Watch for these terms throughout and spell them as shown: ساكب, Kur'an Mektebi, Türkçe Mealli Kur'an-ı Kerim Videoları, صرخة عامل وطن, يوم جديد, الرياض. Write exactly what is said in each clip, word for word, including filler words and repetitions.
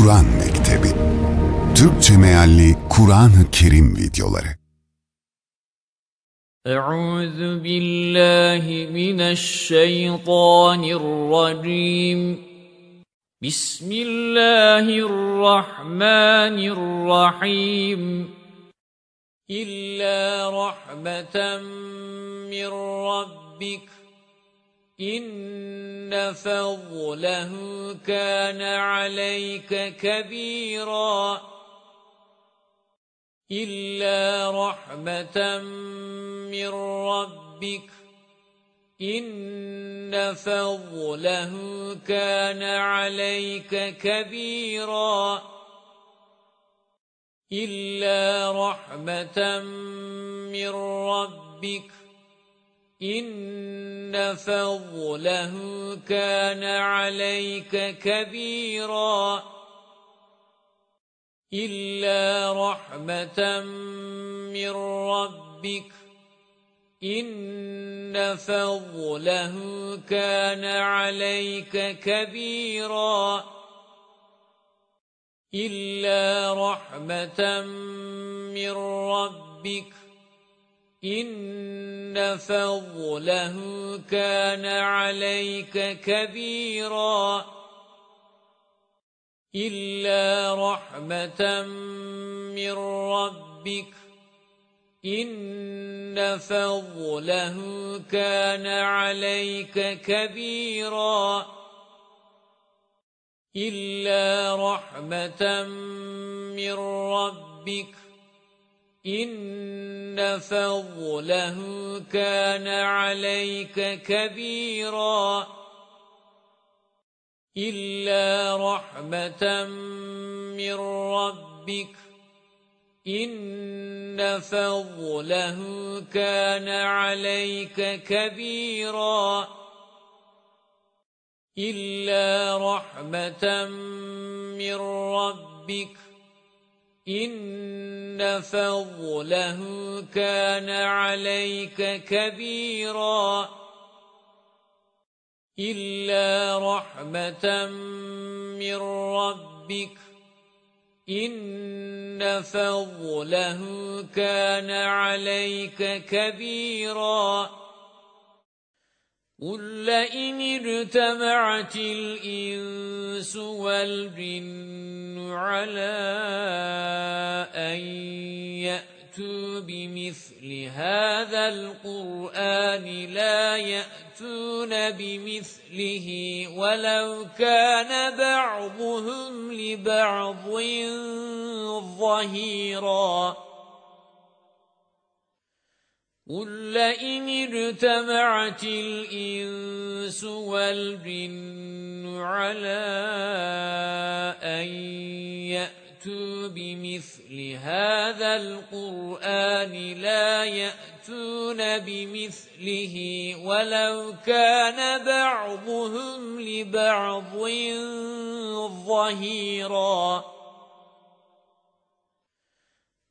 Kur'an Mektebi Türkçe Mealli Kur'an-ı Kerim Videoları. Euzu billahi mineşşeytanirracim. Bismillahirrahmanirrahim. İlla rahmeten min rabbik. إن فضله كان عليك كبيرا. إلا رحمة من ربك إن فضله كان عليك كبيرا. إلا رحمة من ربك إن فضله كان عليك كبيرا. إلا رحمة من ربك إن فضله كان عليك كبيرا. إلا رحمة من ربك إن فضله كان عليك كبيرا. إلا رحمة من ربك إن فضله كان عليك كبيرا. إلا رحمة من ربك إن فضله كان عليك كبيرا. إلا رحمة من ربك إن فضله كان عليك كبيرا. إلا رحمة من ربك إن فضله كان عليك كبيرا. إلا رحمة من ربك إن فضله كان عليك كبيرا. قل لئن اجتمعت الإنس والجن على أن يأتوا بمثل هذا القرآن لا يأتون بمثله ولو كان بعضهم لبعض ظهيرا. قل لئن اجتمعت الإنس والجن على أن يأتوا بمثل هذا القرآن لا يأتون بمثله ولو كان بعضهم لبعض ظهيرا.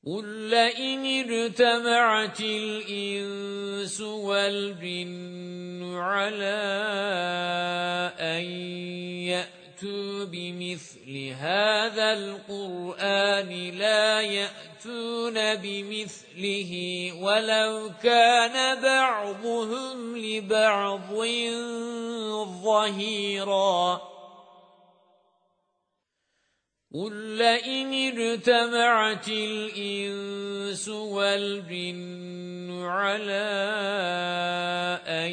قل لئن اجتمعت الإنس والجن على أن يأتوا بمثل هذا القرآن لا يأتون بمثله ولو كان بعضهم لبعض ظهيرا. قل لئن اجتمعت الإنس والجن على أن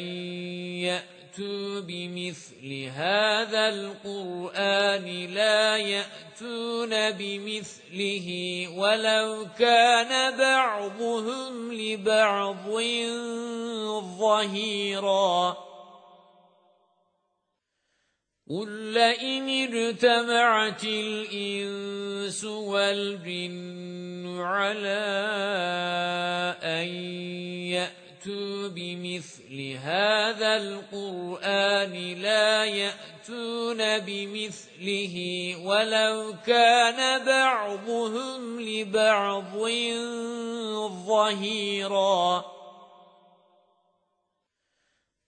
يأتوا بمثل هذا القرآن لا يأتون بمثله ولو كان بعضهم لبعض ظهيرا. قل لئن اجتمعت الإنس والجن على أن يأتوا بمثل هذا القرآن لا يأتون بمثله ولو كان بعضهم لبعض ظهيرا.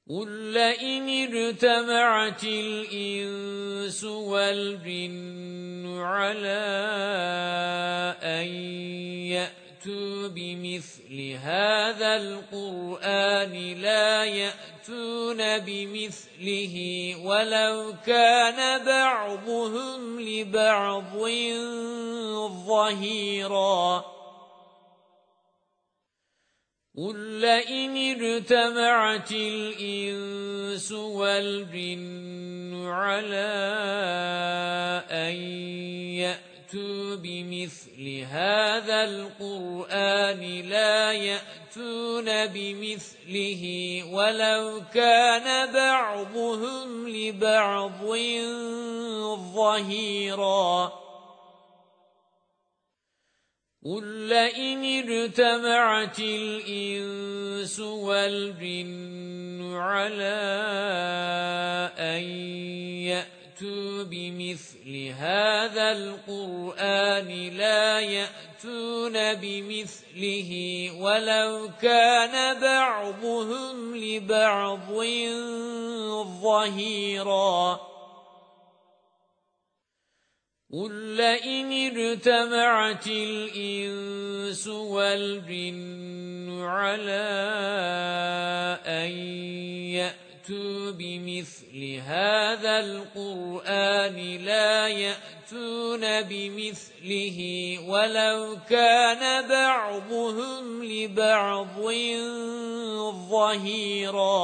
قل لئن اجتمعت الإنس والجن على أن يأتوا بمثل هذا القرآن لا يأتون بمثله ولو كان بعضهم لبعض ظهيرا. قل لئن اجتمعت الإنس والجن على أن يأتوا بمثل هذا القرآن لا يأتون بمثله ولو كان بعضهم لبعض ظهيرا. قل لئن اجتمعت الإنس والجن على أن يأتوا بمثل هذا القرآن لا يأتون بمثله ولو كان بعضهم لبعض ظهيرا.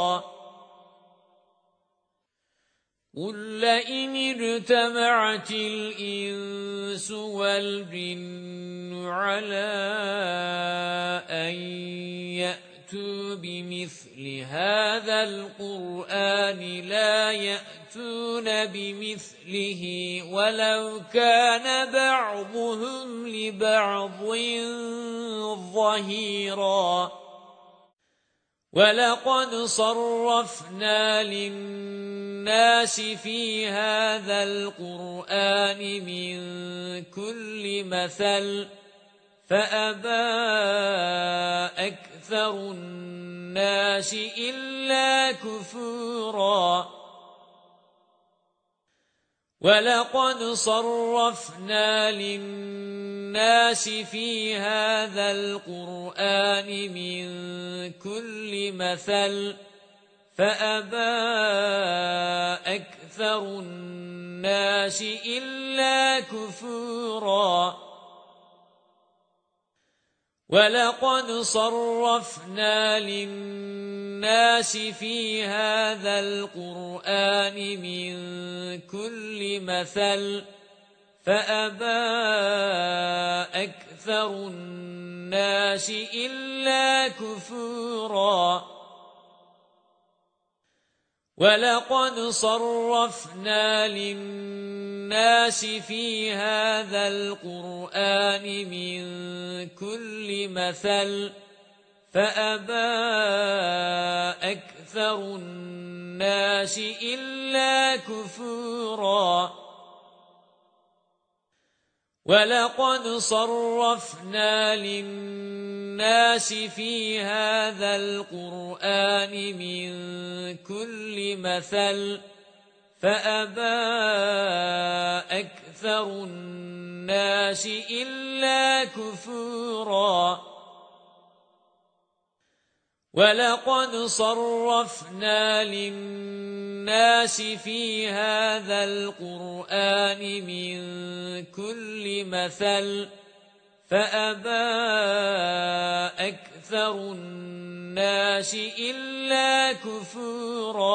قل لئن اجتمعت الإنس والجن على أن يأتوا بمثل هذا القرآن لا يأتون بمثله ولو كان بعضهم لبعض ظهيرا. قل لئن اجتمعت الإنس والجن على أن يأتوا بمثل هذا القرآن لا يأتون بمثله ولو كان بعضهم لبعض ظهيرا. وَلَقَدْ صَرَّفْنَا لِلنَّاسِ فِي هَذَا الْقُرْآنِ مِنْ كُلِّ مَثَلٍ فَأَبَى أَكْثَرُ النَّاسِ إِلَّا كُفُورًا. وَلَقَدْ صَرَّفْنَا لِلنَّاسِ فِي هَذَا الْقُرْآنِ مِنْ كُلِّ مَثَلٍ فَأَبَى أَكْثَرُ النَّاسِ إِلَّا كُفُورًا. وَلَقَدْ صَرَّفْنَا لِلنَّاسِ فِي هَذَا الْقُرْآنِ مِنْ كُلِّ مَثَلٍ فَأَبَى أَكْثَرُ النَّاسِ إِلَّا كُفُورًا. وَلَقَدْ صَرَّفْنَا لِلنَّاسِ فِي هَذَا الْقُرْآنِ مِنْ كُلِّ مَثَلٍ فَأَبَى أَكْثَرُ النَّاسِ إِلَّا كُفُورًا. وَلَقَدْ صَرَّفْنَا لِلنَّاسِ فِي هَذَا الْقُرْآنِ مِنْ كُلِّ مَثَلٍ فَأَبَى أَكْثَرُ النَّاسِ إِلَّا كُفُورًا. وَلَقَدْ صَرَّفْنَا لِلنَّاسِ فِي هَذَا الْقُرْآنِ مِنْ كُلِّ مَثَلٍ فَأَبَى أَكْثَرُ النَّاسِ إِلَّا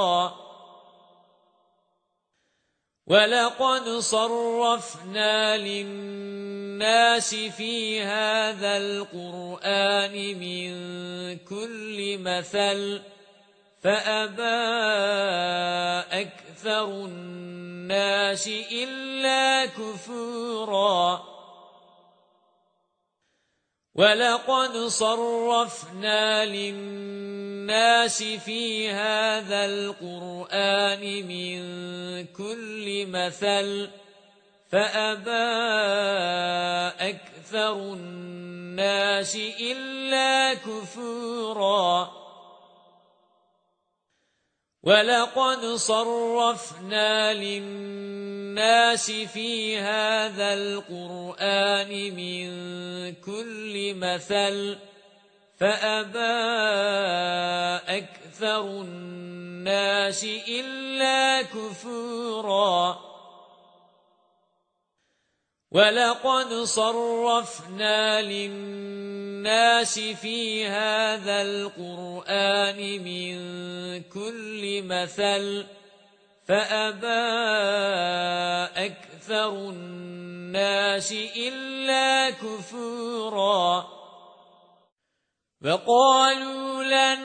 كُفُورًا. وَلَقَدْ صَرَّفْنَا لِلنَّاسِ فِي هَذَا الْقُرْآنِ مِنْ كُلِّ مَثَلٍ فَأَبَى أَكْثَرُ النَّاسِ إِلَّا كُفُورًا. وَلَقَدْ صَرَّفْنَا لِلنَّاسِ فِي هَذَا الْقُرْآنِ مِنْ كُلِّ مَثَلٍ فَأَبَى أَكْثَرُ النَّاسِ إِلَّا كُفُورًا. وَلَقَدْ صَرَّفْنَا لِلنَّاسِ فِي هَذَا الْقُرْآنِ مِنْ كُلِّ مَثَلٍ فَأَبَى أَكْثَرُ النَّاسِ إِلَّا كُفُورًا وَلَقَدْ صَرَّفْنَا لِلنَّاسِ فِي هَذَا الْقُرْآنِ مِنْ كُلِّ مَثَلٍ فَأَبَى أَكْثَرُ النَّاسِ إِلَّا كُفُورًا وَقَالُوا لَنْ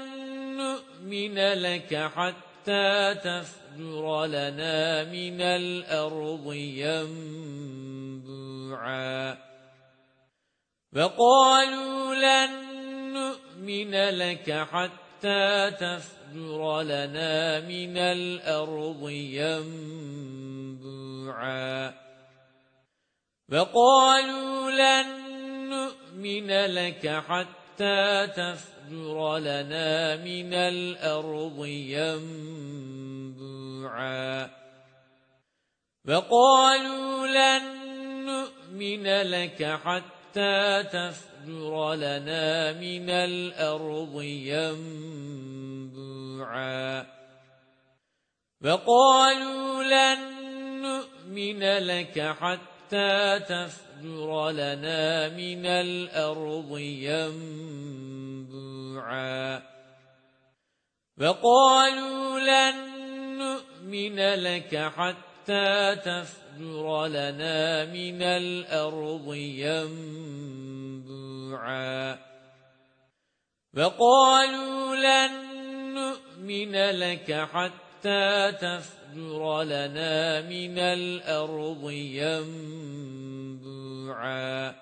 نُؤْمِنَ لَكَ حَتَّى تَفْجُرَ لَنَا مِنَ الْأَرْضِ يَنْبُوعًا وَقَالُوا لَنْ نُؤْمِنَ لَكَ حَتَّى تَفْجُرَ لَنَا مِنَ الْأَرْضِ يَنْبُوعًا وَقَالُوا لَنْ نُؤْمِنَ لَكَ حَتَّى تَفْجُرَ لَنَا مِنَ الْأَرْضِ يَنْبُوعًا وَقَالُوا لَنْ نؤمن لك حتى تفجر لنا من الأرض ينبوعا وقالوا لن نؤمن لك حتى تفجر لنا من الأرض ينبوعا وقالوا لن نؤمن لك حتى حتى تفجر لنا من الأرض ينبوعا وقالوا لن نؤمن لك حتى تفجر لنا من الأرض ينبوعا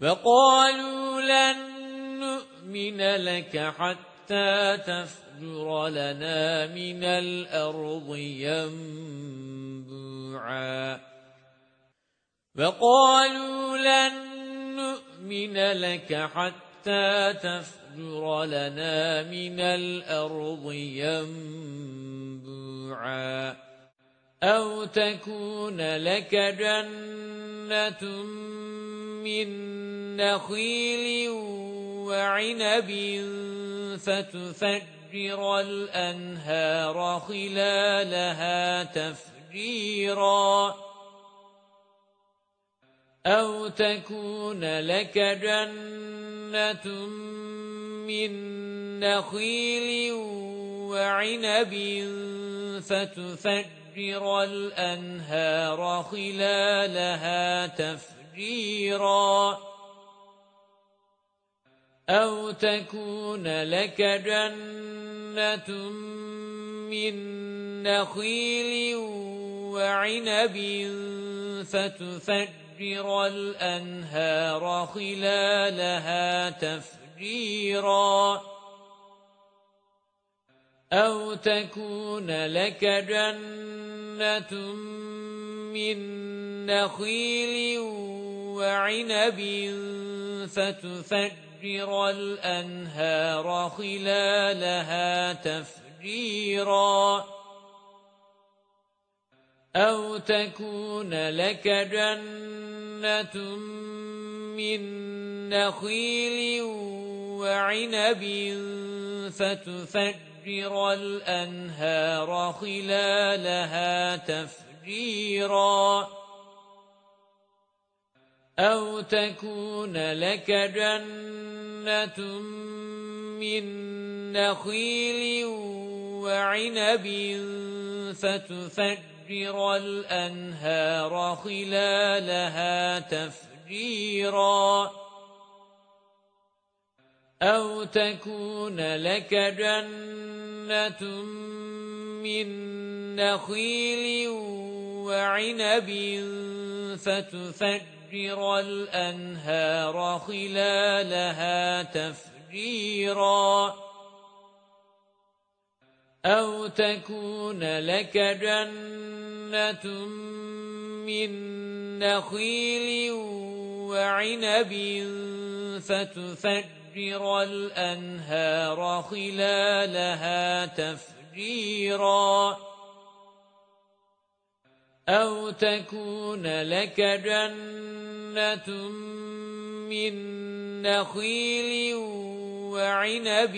وقالوا لن نؤمن لك حتى تفجر فَأَخْرَجْنَا لَنَا مِنَ الْأَرْضِ يَنْبُوعًا وَقَالُوا لَنْ نُؤْمِنَ لَكَ حَتَّى تَفْجُرَ لَنَا مِنَ الْأَرْضِ يَنْبُوعًا وَقَالُوا لَنْ نُؤْمِنَ لَكَ حَتَّى تَفْجُرَ لَنَا مِنَ الْأَرْضِ يَنْبُوعًا أو تكون لك جنة من نخيل وعنب فتفجر الأنهار خلالها تفجيرا أو تكون لك جنة من نخيل وعنب فتفجر الأنهار خلالها تفجيرا أو تكون لك جنة من نخيل وعنب فتفجر الأنهار خلالها تفجيرا أو تكون لك جنة من نخيل وعنب فتفجر الأنهار خلالها تفجيرا أو تكون لك جنة من نخيل وعنب فتفجر تفجر الأنهار خلالها تفجيرا أو تكون لك جنة من نخيل وعنب فتفجر الأنهار خلالها تفجيرا أو تكون لك جنة من نخيل وعنب فتفجر الأنهار خلالها تفجيرا أو تكون لك جنة من نخيل وعنب فتفجر الأنهار خلالها تفجيرا أو تكون لك جنة من نخيل وعنب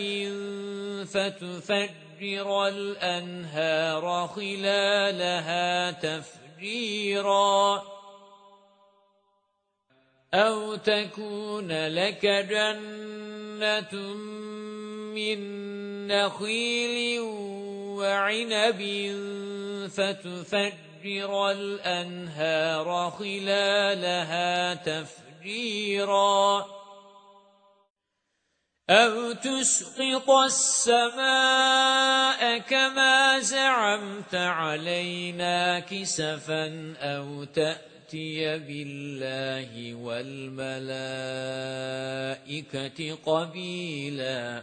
فتفجر الأنهار خلالها تفجيرا أو تكون لك جنة من نخيل وعنب فتفجر الأنهار خلالها تفجيرا أو تسقط السماء كما زعمت علينا كسفا أو تأتي يَأْتِيَ بِاللَّهِ وَالْمَلَائِكَةِ قَبِيلًا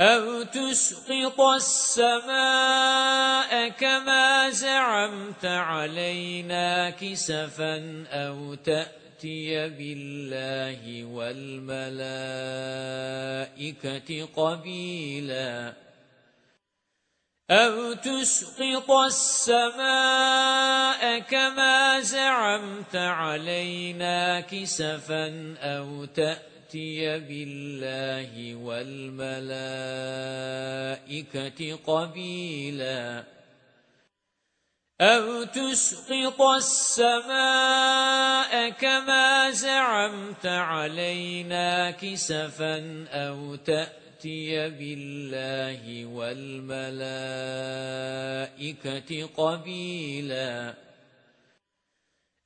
أَوْ تُسْقِطَ السَّمَاءَ كَمَا زَعَمْتَ عَلَيْنَا كِسَفًا أَوْ تَأْتِيَ بِاللَّهِ وَالْمَلَائِكَةِ قَبِيلًا أَوْ تُسْقِطَ السَّمَاءَ كَمَا زَعَمْتَ عَلَيْنَا كِسَفًا أَوْ تَأْتِيَ بِاللَّهِ وَالْمَلَائِكَةِ قَبِيلًا أَوْ تُسْقِطَ السَّمَاءَ كَمَا زَعَمْتَ عَلَيْنَا كِسَفًا أَوْ تَأْتِيَ أَوْ تَأْتِيَ بِاللَّهِ وَالْمَلَائِكَةِ قَبِيلًا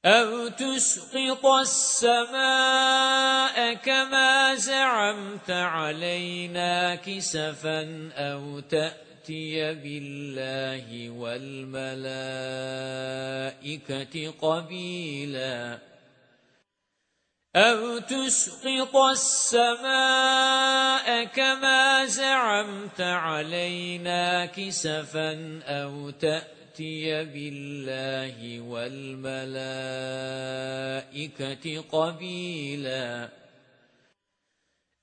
أَوْ تُسْقِطَ السَّمَاءَ كَمَا زَعَمْتَ عَلَيْنَا كِسَفًا أَوْ تَأْتِيَ بِاللَّهِ وَالْمَلَائِكَةِ قَبِيلًا أَوْ تُسْقِطَ السَّمَاءَ كَمَا زَعَمْتَ عَلَيْنَا كِسَفًا أَوْ تَأْتِيَ بِاللَّهِ وَالْمَلَائِكَةِ قَبِيلًا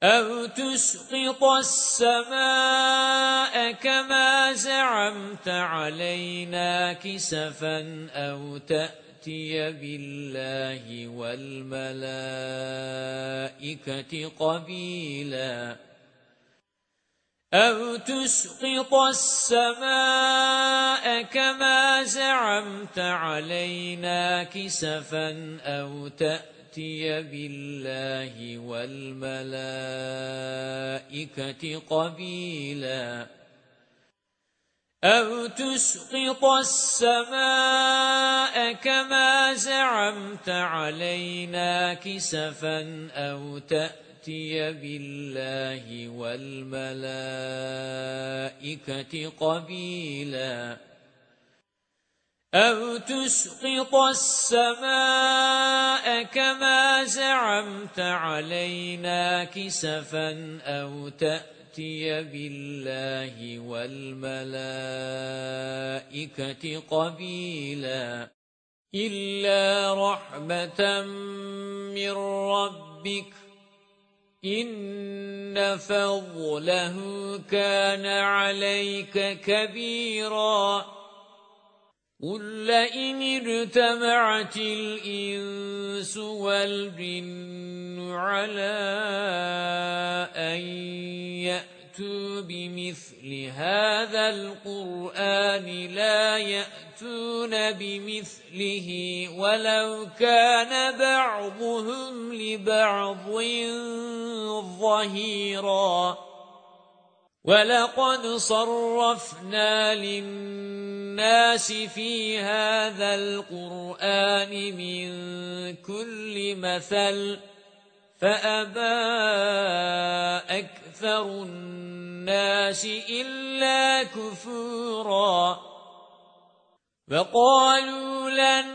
أَوْ تُسْقِطَ السَّمَاءَ كَمَا زَعَمْتَ عَلَيْنَا كِسَفًا أَوْ تَأْتِيَ أَوْ تَأْتِيَ بِاللَّهِ وَالْمَلَائِكَةِ قَبِيلًا أَوْ تُسْقِطَ السَّمَاءَ كَمَا زَعَمْتَ عَلَيْنَا كِسَفًا أَوْ تَأْتِيَ بِاللَّهِ وَالْمَلَائِكَةِ قَبِيلًا أَوْ تُسْقِطَ السَّمَاءَ كَمَا زَعَمْتَ عَلَيْنَا كِسَفًا أَوْ تَأْتِيَ بِاللَّهِ وَالْمَلَائِكَةِ قَبِيلًا أَوْ تُسْقِطَ السَّمَاءَ كَمَا زَعَمْتَ عَلَيْنَا كِسَفًا أَوْ تَأْتِيَ أَوْ تَأْتِيَ بِاللَّهِ وَالْمَلَائِكَةِ قَبِيلًا إِلَّا رَحْمَةً مِّن رَّبِّكَ إِنَّ فَضْلَهُ كَانَ عَلَيْكَ كَبِيرًا قُل لئن اجتمعت الإنس والجن على أن يأتوا بمثل هذا القرآن لا يأتون بمثله ولو كان بعضهم لبعض ظهيرا وَلَقَدْ صَرَّفْنَا لِلنَّاسِ فِي هَذَا الْقُرْآنِ مِنْ كُلِّ مَثَلٍ فَأَبَى أَكْثَرُ النَّاسِ إِلَّا كُفُورًا وَقَالُوا لَنْ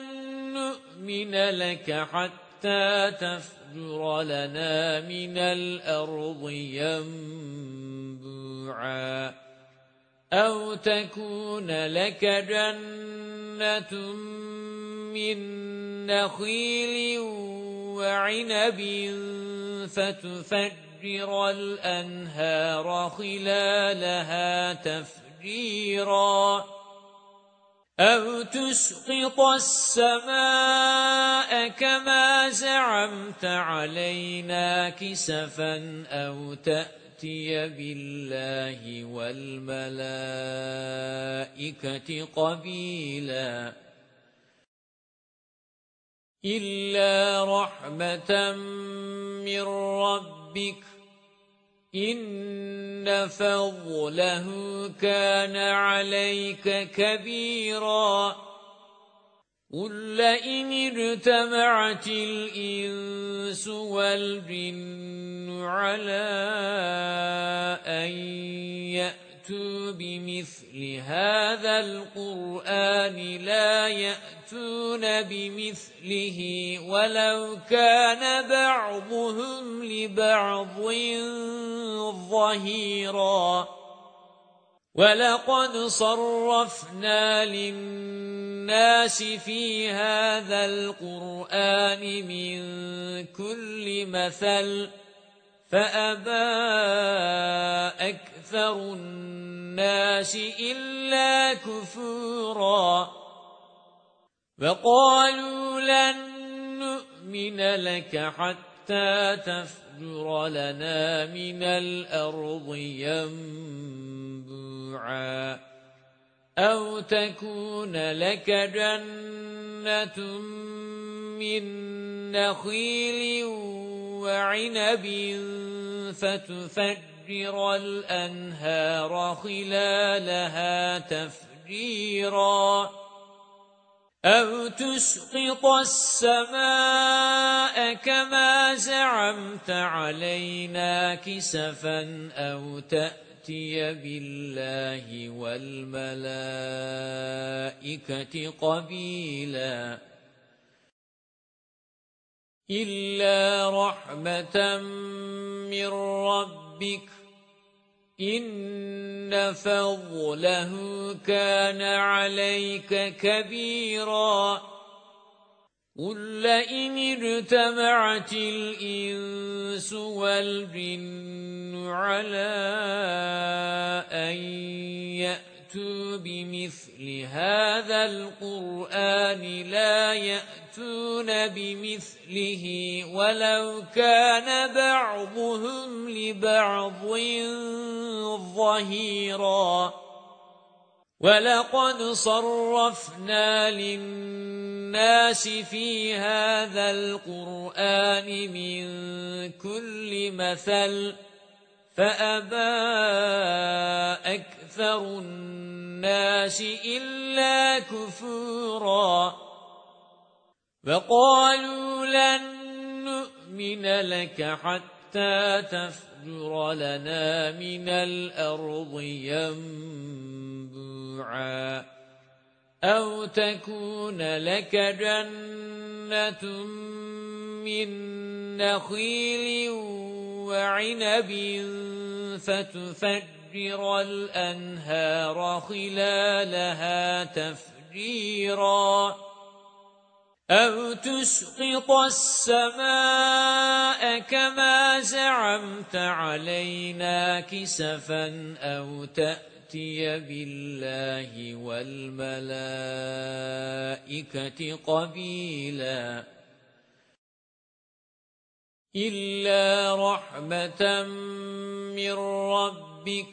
نُؤْمِنَ لَكَ حَتَّى تَفْجُرَ لَنَا مِنَ الْأَرْضِ يَنْبُوعًا أو تكون لك جنة من نخيل وعنب فتفجر الأنهار خلالها تفجيرا أو تسقط السماء كما زعمت علينا كسفا أو تأتي تأتي بالله والملائكة قبيلا إلا رحمة من ربك إن فضله كان عليك كبيرا قل لئن اجتمعت الإنس والجن على أن يأتوا بمثل هذا القرآن لا يأتون بمثله ولو كان بعضهم لبعض ظهيرا وَلَقَدْ صَرَّفْنَا لِلنَّاسِ فِي هَذَا الْقُرْآنِ مِنْ كُلِّ مَثَلٍ فَأَبَى أَكْثَرُ النَّاسِ إِلَّا كُفُورًا وَقَالُوا لَنْ نُؤْمِنَ لَكَ حَتَّى تَفْجُرَ لَنَا مِنَ الْأَرْضِ يَنْبُوعًا أو تكون لك جنة من نخيل وعنب فتفجر الأنهار خلالها تفجيرا أو تسقط السماء كما زعمت علينا كسفا أو تأتي تأتي بالله والملائكة قبيلا إلا رحمة من ربك إن فضله كان عليك كبيرا قل لئن اجتمعت الإنس والجن على أن يأتوا بمثل هذا القرآن لا يأتون بمثله ولو كان بعضهم لبعض ظهيرا وَلَقَدْ صَرَّفْنَا لِلنَّاسِ فِي هَذَا الْقُرْآنِ مِنْ كُلِّ مَثَلٍ فَأَبَى أَكْثَرُ النَّاسِ إِلَّا كُفُورًا وَقَالُوا لَنْ نُؤْمِنَ لَكَ حَتَّى تَفْجُرَ لَنَا مِنَ الْأَرْضِ يَنْبُوعًا أو تكون لك جنة من نخيل وعنب فتفجر الأنهار خلالها تفجيرا أو تسقط السماء كما زعمت علينا كسفا أو تأتي تأتي بالله والملائكة قبيلا إلا رحمة من ربك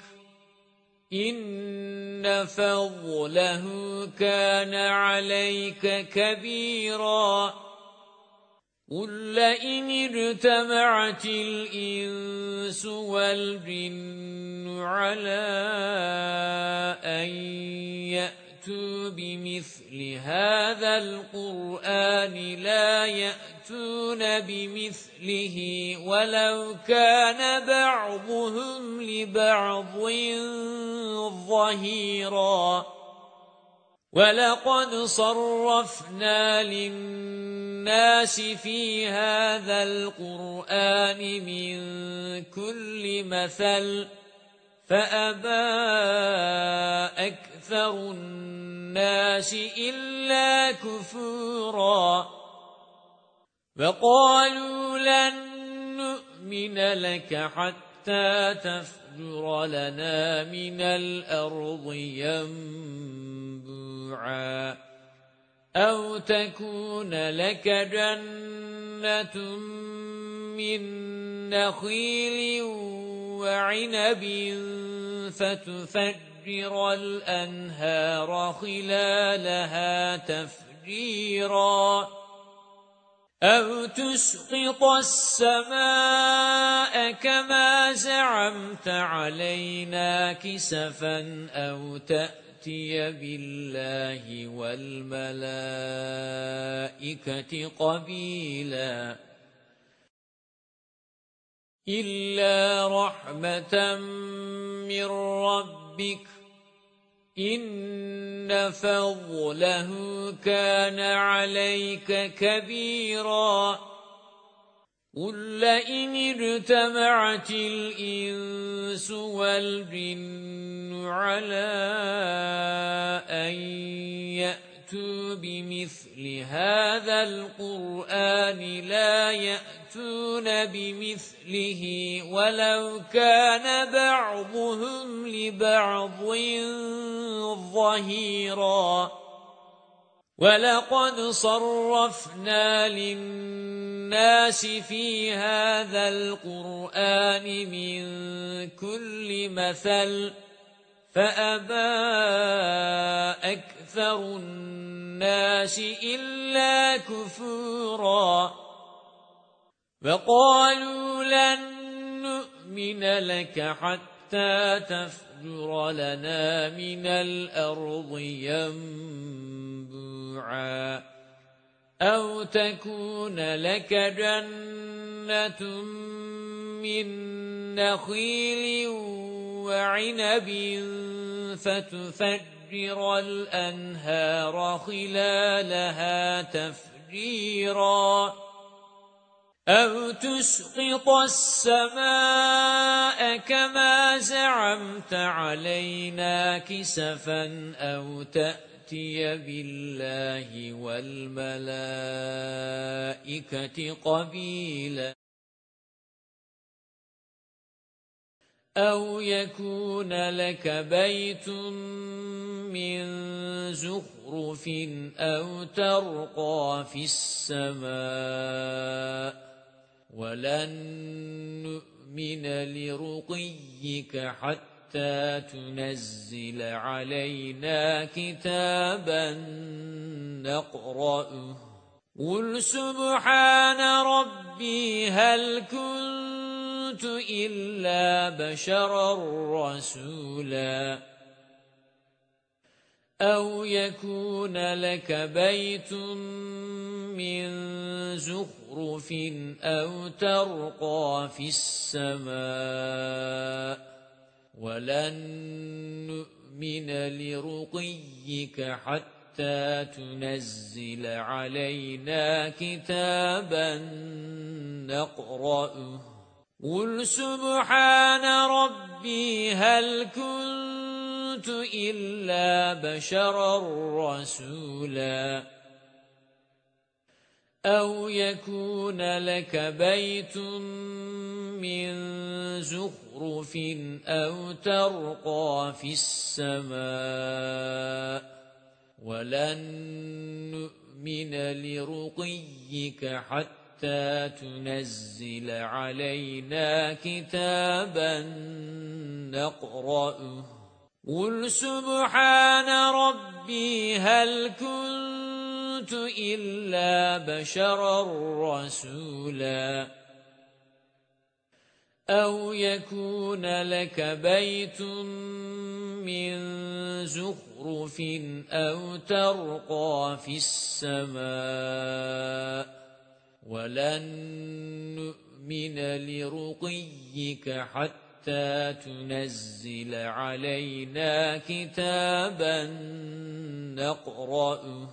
إن فضله كان عليك كبيرا قل لئن اجتمعت الإنس والجن على أن يأتوا بمثل هذا القرآن لا يأتون بمثله ولو كان بعضهم لبعض ظهيرا وَلَقَدْ صَرَّفْنَا لِلنَّاسِ فِي هَذَا الْقُرْآنِ مِنْ كُلِّ مَثَلٍ فأبى أكثر الناس إلا كفورا وقالوا لن نؤمن لك حتى تفجر لنا من الأرض ينبوعا أو تكون لك جنة من نخيل وعنب فتفجر الأنهار خلالها تفجيرا أو تسقط السماء كما زعمت علينا كسفا أو تأتي بالله والملائكة قبيلا إلا رحمة من ربك إن فضله كان عليك كبيرا قل لئن اجتمعت الإنس والجن على أن يأتوا بمثل هذا القرآن لا يأتون بمثله ولو كان بعضهم لبعض ظهيرا ولقد صرفنا للناس في هذا القرآن من كل مثل فأبى أكثر الناس إلا كفورا فقالوا لن نؤمن لك حتى تفجر لنا من الأرض ينبوعا أو تكون لك جنة من نخيل وعنب فتفجر الأنهار خلالها تفجيرا أو تسقط السماء كما زعمت علينا كسفا أو تأتي بالله والملائكة قبيلا أو يكون لك بيت من زخرف أو ترقى في السماء ولن نؤمن لرقيك حتى تنزل علينا كتابا نقرأه قل سبحان ربي هل كنت إلا بشرا رسولا أو يكون لك بيت من زخرف أو ترقى في السماء ولن نؤمن لرقيك حتى تنزل علينا كتابا نقرأه قل سبحان ربي هل كنت إلا بشرا رسولا أو يكون لك بيت من زخرف أو ترقى في السماء ولن نؤمن لرقيك حتى تنزل علينا كتابا نقرأه قل سبحان ربي هل كنت إلا بشرا رسولا أو يكون لك بيت من زخرف أو ترقى في السماء ولن نؤمن لرقيك حتى تنزل علينا كتابا نقرأه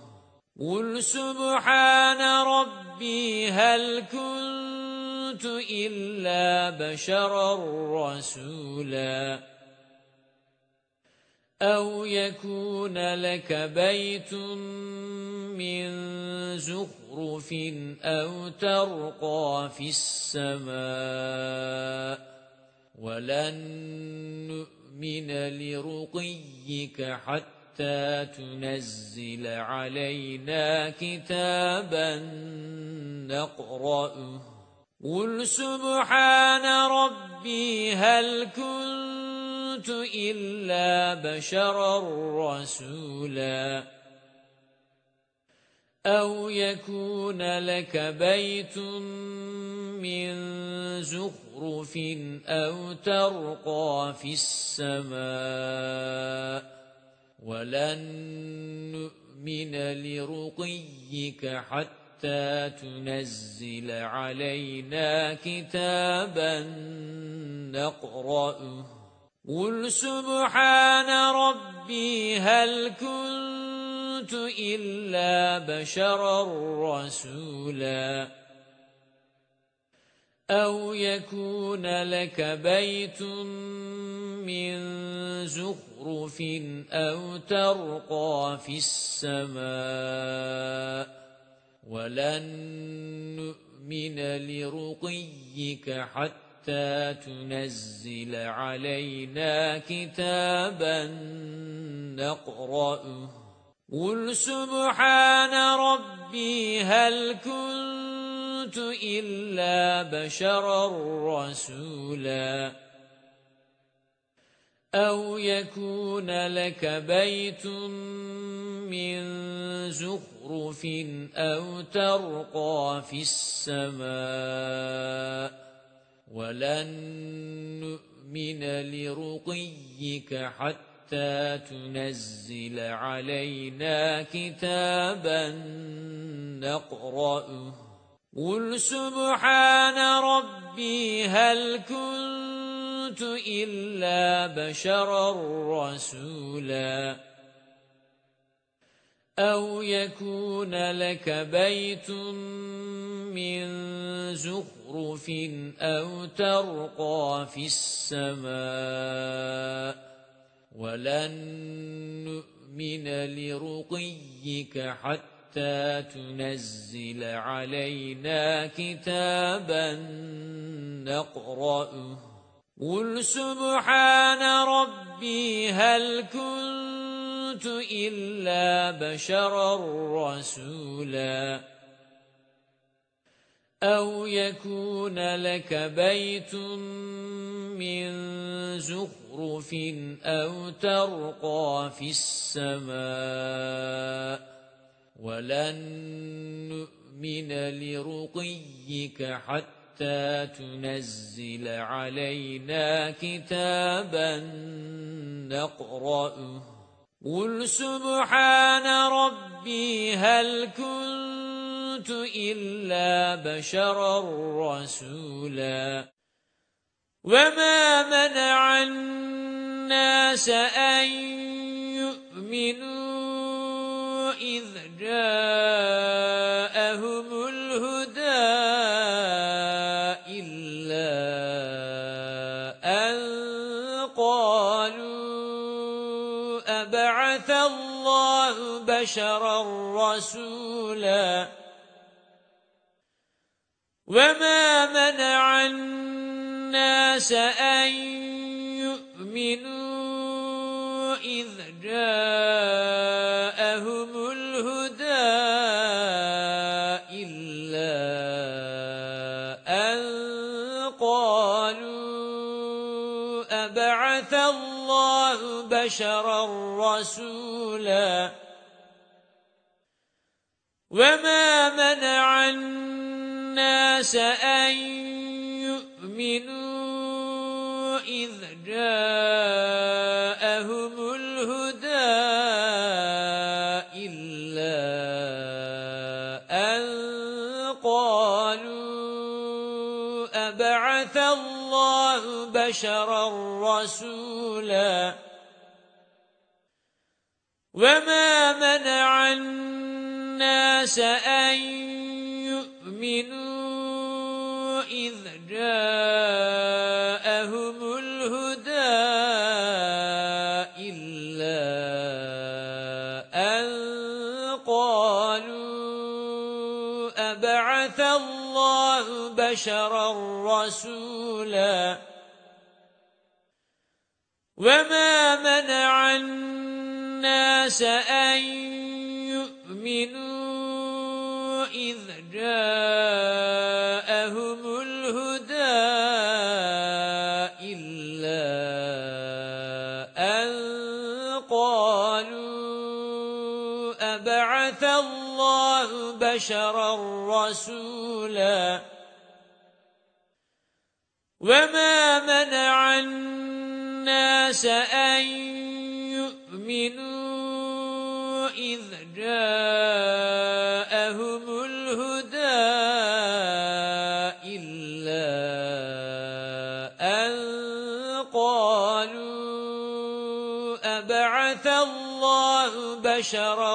قل سبحان ربي هل كنت إلا بشرا رسولا أو يكون لك بيت من زخرف أو ترقى في السماء ولن نؤمن لرقيك حتى تنزل علينا كتابا نقرأه قل سبحان ربي هل كنت إلا بشرا رسولا أو يكون لك بيت من زخرف أو ترقى في السماء ولن نؤمن لرقيك حتى تنزل علينا كتابا نقرأه قل سبحان ربي هل كنت إلا بشرا رسولا أو يكون لك بيت من زخرف أو ترقى في السماء ولن نؤمن لرقيك حتى تنزل علينا كتابا نقرأه قل سبحان ربي هل كنت إلا بشرا رسولا أو يكون لك بيت من زخرف أو ترقى في السماء ولن نؤمن لرقيك حتى تنزل علينا كتابا نقرأه قل سبحان ربي هل كنت إلا بشرا رسولا أو يكون لك بيت من زخرف أو ترقى في السماء ولن نؤمن لرقيك حتى حتى تنزل علينا كتابا نقرأه قل سبحان ربي هل كنت إلا بشرا رسولا أو يكون لك بيت من زخرف أو ترقى في السماء ولن نؤمن لرقيك حتى تنزل علينا كتابا نقرأه قل سبحان ربي هل كنت إلا بشرا رسولا وما منع الناس أن يؤمنوا إذ جاءهم الهدى إلا أن قالوا أبعث الله بشرا رسولا وما منع الناس أن يؤمنوا إذ جاءهم بشرا رسولا وما منع الناس أن يؤمنوا إذ جاءهم الهدى إلا أن قالوا أبعث الله بشرا رسولا وما منع الناس أن يؤمنوا إذ جاءهم الهدى إلا الله بشرا رسولا وما منع الناس أن يؤمنوا إذ جاءهم الهدى إلا أن قالوا أبعث الله بشرا رسولا وما منع الناس أن يؤمنوا إذ جاءهم الهدى إلا أن قالوا أبعث الله بشرا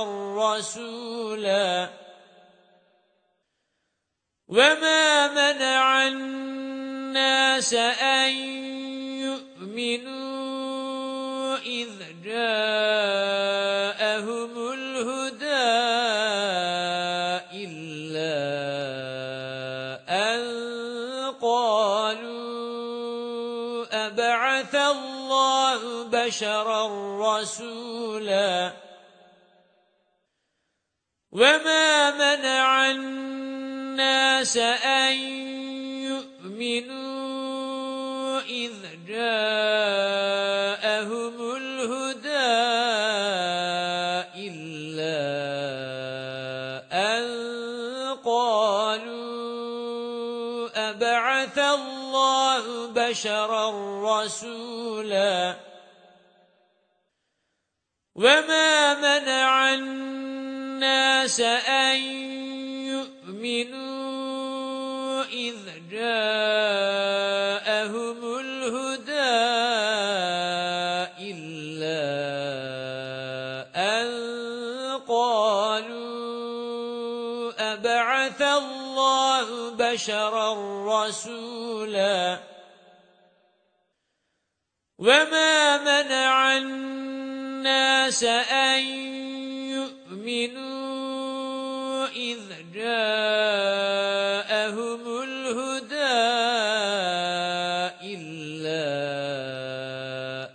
رسولا وما منع الناس أن يؤمنوا إذ جاءهم الهدى إلا أن قالوا أبعث الله بشرا رسولا وما منع الناس أن يؤمنوا إذ جاءهم الهدى إلا أن قالوا أبعث الله بشرا رسولا وما منع الناس أن يؤمنوا إذ جاءهم الهدى إلا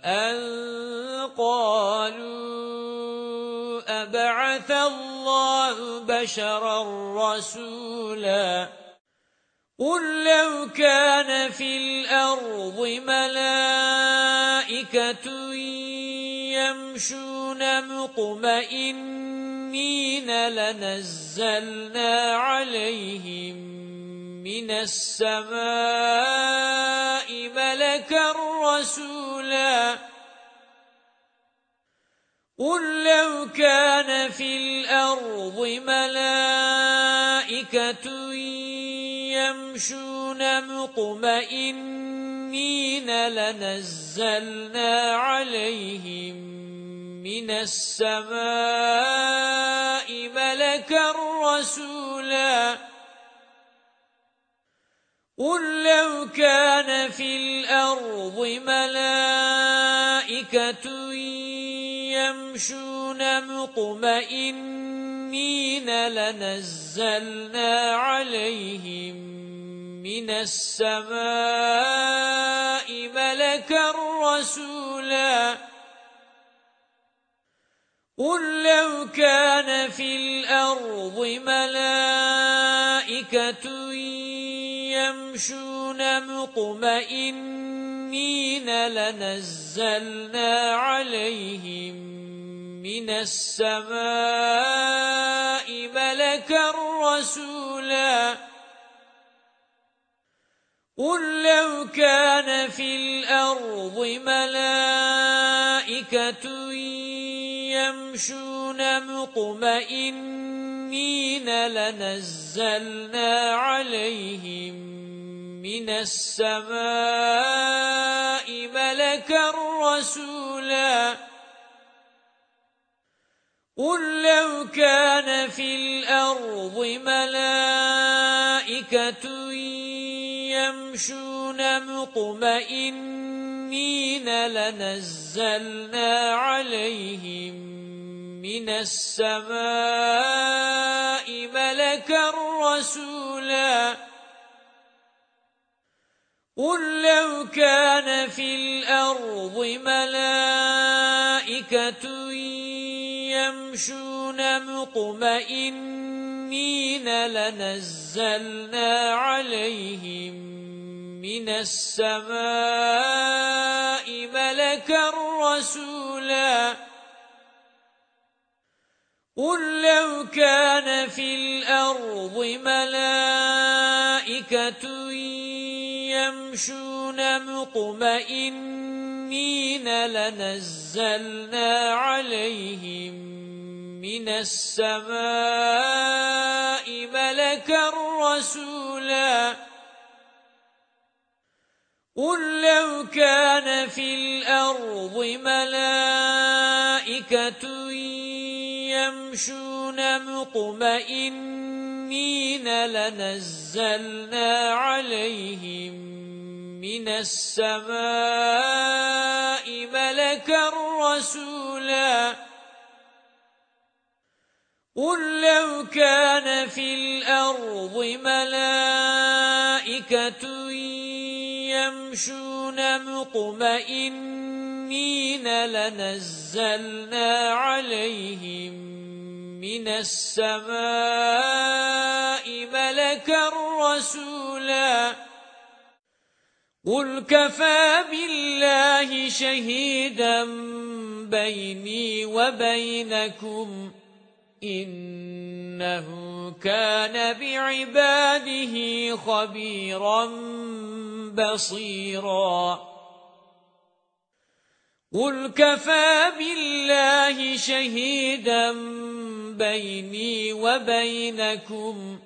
أن قالوا أبعث الله بشرا رسولا وما منع الناس أن يؤمنوا إذ جاءهم الهدى إلا أن قالوا أبعث الله بشرا رسولا قل لو كان في الأرض ملائكة يمشون مطمئنين لنزلنا عليهم من السماء ملكا رسولا قل لو كان في الأرض ملائكة يمشون مطمئنين لنزلنا عليهم من السماء ملكا رسولا قل لو كان في الأرض ملائكة يمشون مطمئنين لنزلنا عليهم من السماء ملكا رسولا قل لو كان في الأرض ملائكة يمشون مطمئنين لنزلنا عليهم من السماء ملكا رسولا قل لو كان في الأرض ملائكة يمشون مطمئنين لنزلنا عليهم من السماء ملكا رسولا قل لو كان في الأرض ملائكة يمشون مطمئنين لنزلنا عليهم من السماء ملكا رسولا قل لو كان في الأرض ملائكة يمشون مطمئنين لنزلنا عليهم من السماء ملكا رسولا قل لو كان في الأرض ملائكة يمشون مطمئنين لنزلنا عليهم من السماء ملكا رسولا قل لو كان في الأرض ملائكة يمشون مطمئنين لنزلنا عليهم من السماء ملكا رسولا قل لو كان في الأرض ملائكة يمشون مطمئنين لنزلنا عليهم من السماء ملكا رسولا قل كفى بالله شهيدا بيني وبينكم إنه كان بعباده خبيرا بصيرا قل كفى بالله شهيدا بيني وبينكم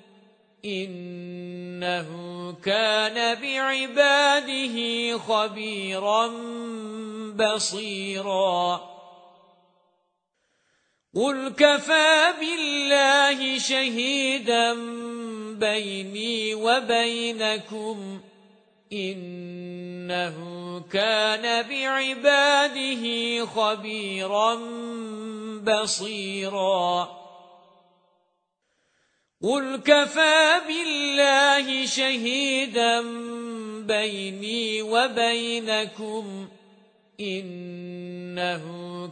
إنه كان بعباده خبيرا بصيرا قل كفى بالله شهيدا بيني وبينكم إنه كان بعباده خبيرا بصيرا قل كفى بالله شهيدا بيني وبينكم إنه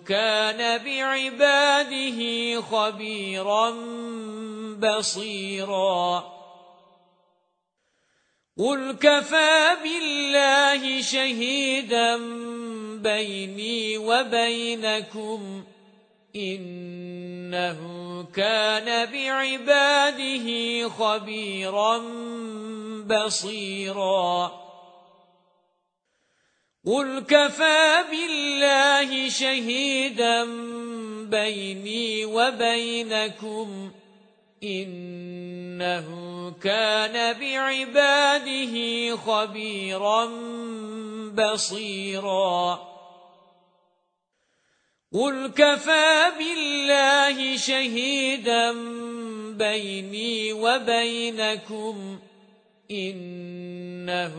كان بعباده خبيرا بصيرا قل كفى بالله شهيدا بيني وبينكم إنه كان بعباده خبيرا بصيرا قل كفى بالله شهيدا بيني وبينكم إنه كان بعباده خبيرا بصيرا قل كفى بالله شهيدا بيني وبينكم إنه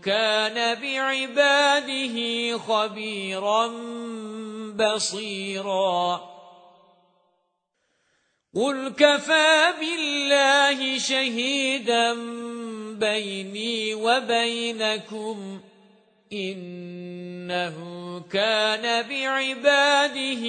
كان بعباده خبيرا بصيرا قل كفى بالله شهيدا بيني وبينكم إنه كان بعباده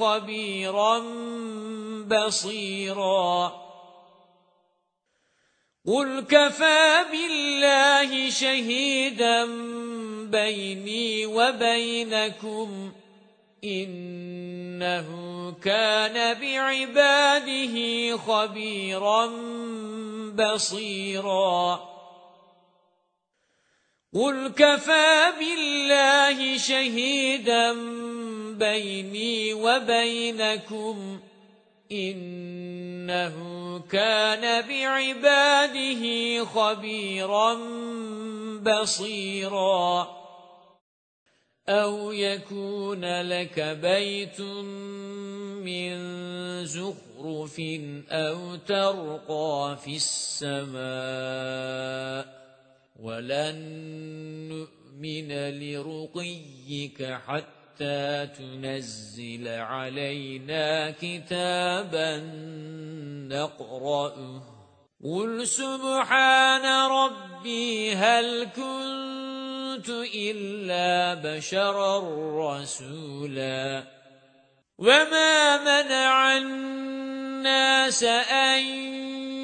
خبيرا بصيرا قل كفى بالله شهيدا بيني وبينكم إنه كان بعباده خبيرا بصيرا قل كفى بالله شهيدا بيني وبينكم إنه كان بعباده خبيرا بصيرا أو يكون لك بيت من زخرف أو ترقى في السماء ولن نؤمن لرقيك حتى حتى تنزل علينا كتابا نقرأه قل سبحان ربي هل كنت كنت إلا بشرا رسولا وما منع الناس أن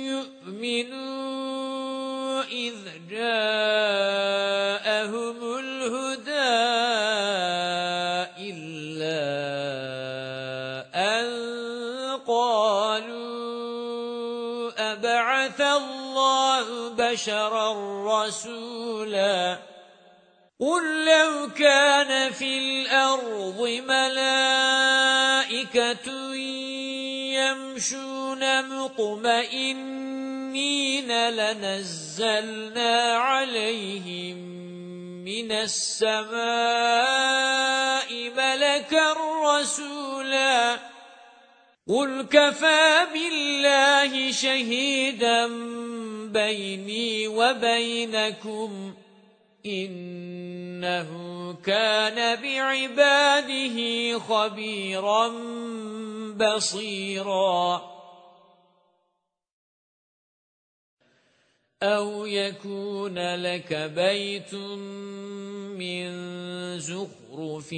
يؤمنوا إذ جاءهم الهدى إلا أن قالوا أبعث الله بشرا رسولا قل لو كان في الأرض ملائكة يمشون مطمئنين لنزلنا عليهم من السماء ملكا رسولا قل كفى بالله شهيدا بيني وبينكم إنه كان بعباده خبيرا بصيرا أو يكون لك بيت من زخرف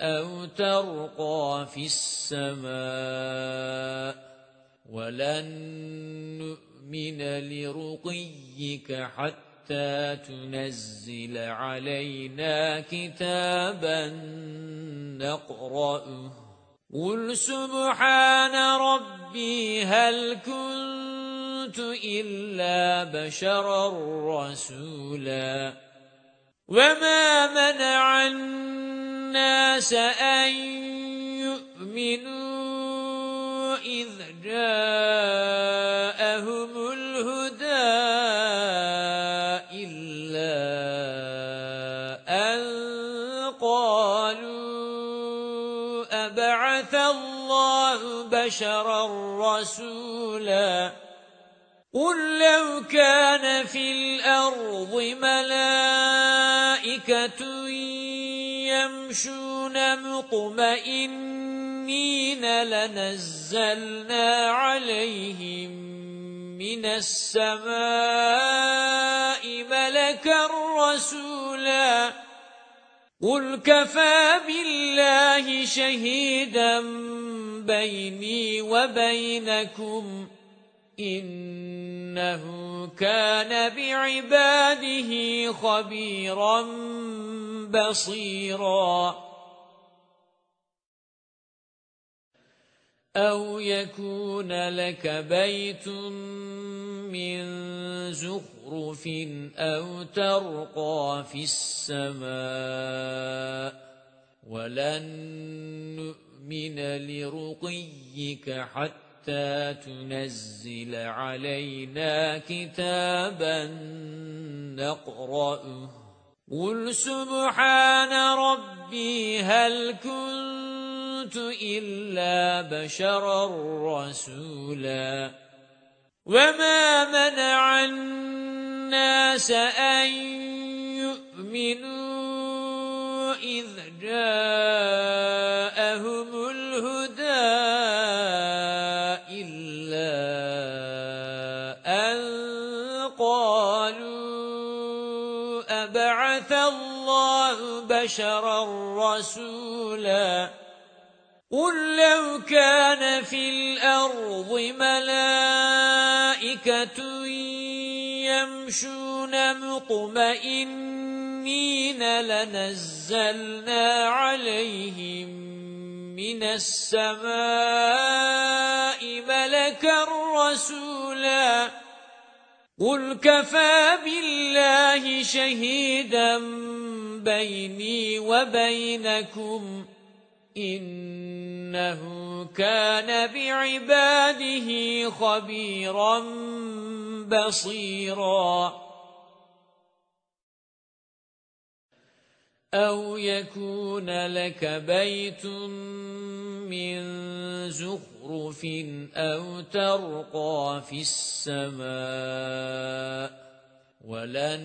أو ترقى في السماء ولن نؤمن لرقيك حتى حتى تنزل علينا كتابا نقرأه قل سبحان ربي هل كنت إلا بشرا رسولا وما منع الناس أن يؤمنوا إذ جاءهم بشرا رسولا قل لو كان في الأرض ملائكة يمشون مطمئنين لنزلنا عليهم من السماء ملكا رسولا قل كفى بالله شهيدا بيني وبينكم إنه كان بعباده خبيرا بصيرا أو يكون لك بيت من زخرف أو ترقى في السماء ولن نؤمن لرقيك حتى تنزل علينا كتابا نقرأه قل سبحان ربي هل كنت إلا بشرا رسولا وما منع الناس أن يؤمنوا إذ جاءهم الهدى إلا أن قالوا أبعث الله بشرا رسولا قل لو كان في الأرض ملائكة يمشون مطمئنين لنزلنا عليهم من السماء ملكا رسولا قل كفى بالله شهيدا بيني وبينكم إنه كان بعباده خبيرا بصيرا أو يكون لك بيت من زخرف أو ترقى في السماء ولن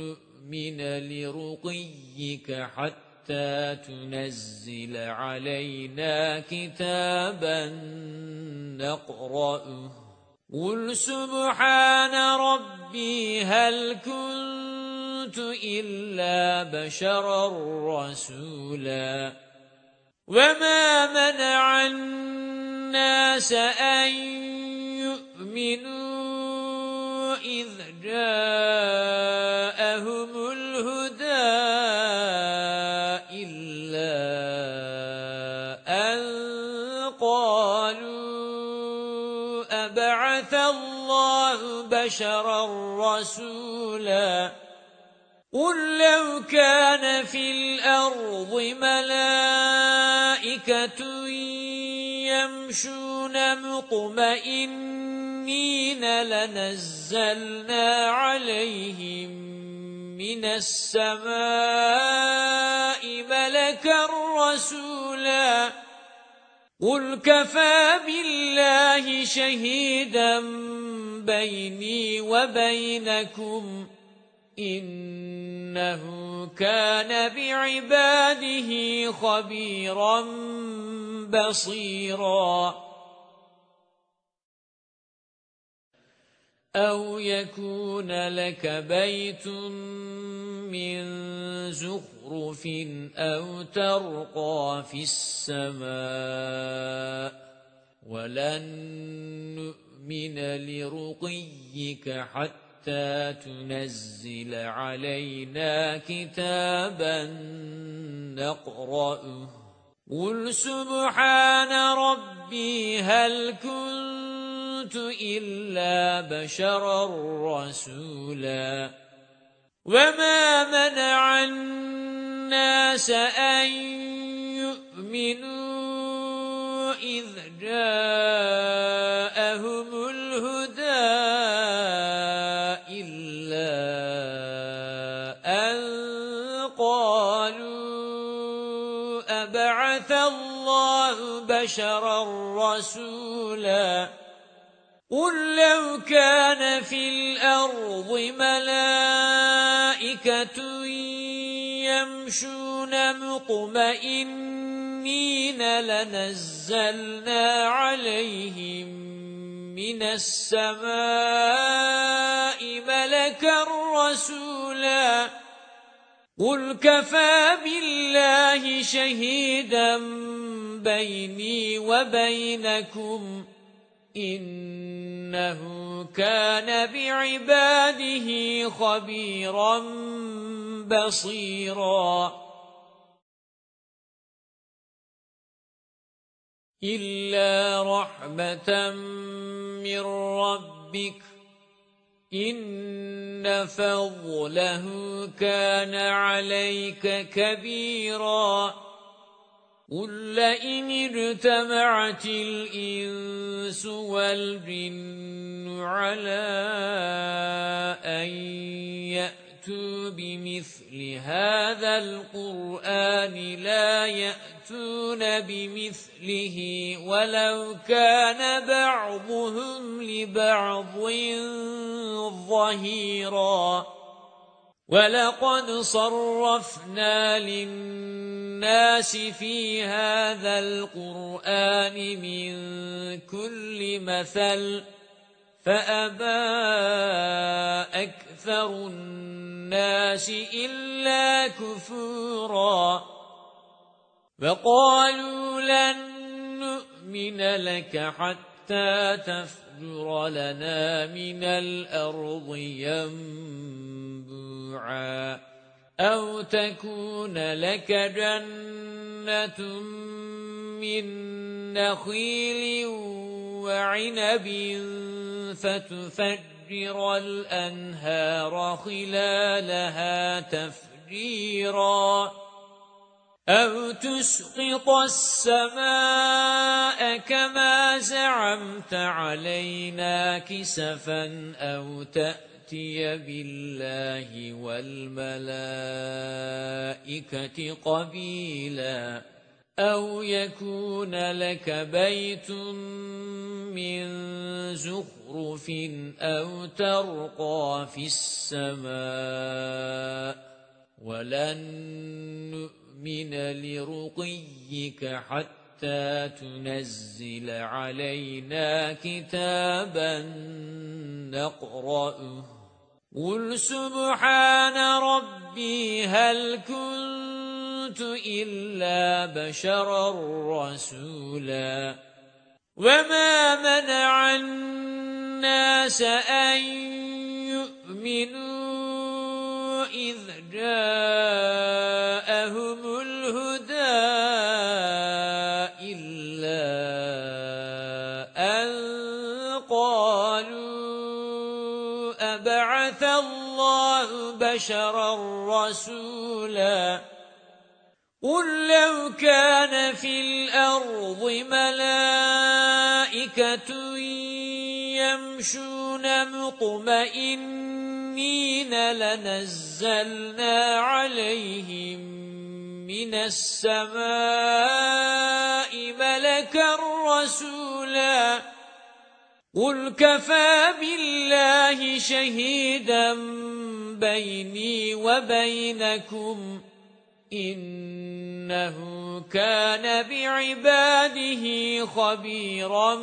نؤمن لرقيك حتى حتى تنزل علينا كتابا نقرأه قل سبحان ربي هل كنت كنت إلا بشرا رسولا وما منع الناس أن يؤمنوا إذ جاءهم الهدى إلا أن قالوا أبعث الله بشرا رسولا قل لو كان في الأرض ملائكة يمشون مطمئنين لنزلنا عليهم من السماء ملكا رسولا قل كفى بالله شهيدا بيني وبينكم إنه كان بعباده خبيرا بصيرا أو يكون لك بيت من زخرف أو ترقى في السماء ولن نؤمن لرقيك حتى حتى تنزل علينا كتابا نقرأه قل سبحان ربي هل كنت إلا بشرا رسولا وما منع الناس أن يؤمنوا إذ جاءهم بشرا رسولا قل لو كان في الأرض ملائكة يمشون مطمئنين لنزلنا عليهم من السماء ملكا رسولا قل كفى بالله شهيدا بيني وبينكم إنه كان بعباده خبيرا بصيرا إلا رحمة من ربك إن فضله كان عليك كبيرا قل لئن اجتمعت الإنس والجن على أن يأتوا بمثل هذا القرآن لا يأتون بمثله ولو كان بعضهم لبعض ظهيرا وَلَقَدْ صَرَّفْنَا لِلنَّاسِ فِي هَذَا الْقُرْآنِ مِنْ كُلِّ مَثَلٍ فَأَبَى أَكْثَرُ النَّاسِ إِلَّا كُفُورًا وَقَالُوا لَنْ نُؤْمِنَ لَكَ حَتَّى تَفْجُرَ لَنَا مِنَ الْأَرْضِ يَنْبُوعًا أو تكون لك جنة من نخيل وعنب فتفجر الأنهار خلالها تفجيرا أو تسقط السماء كما زعمت علينا كسفا أو تأتي يَأْتِيَ بِاللَّهِ وَالْمَلَائِكَةِ قَبِيلًا أَوْ يَكُونَ لَكَ بَيْتٌ مِّن زُخْرُفٍ أَوْ تَرْقَى فِي السَّمَاءِ وَلَن نُؤْمِنَ لِرُقِيِّكَ حَتَّى تنزل علينا كتابا نقرأه قل سبحان ربي هل كنت إلا بشرا رسولا وما منع الناس أن يؤمنوا إذ جاءهم الهدى إلا أن قالوا أبعث الله بشرا رسولا قل لو كان في الأرض ملائكة يمشون مطمئنين لنزلنا عليهم من السماء ملكا رسولا قل كفى بالله شهيدا بيني وبينكم إنه كان بعباده خبيرا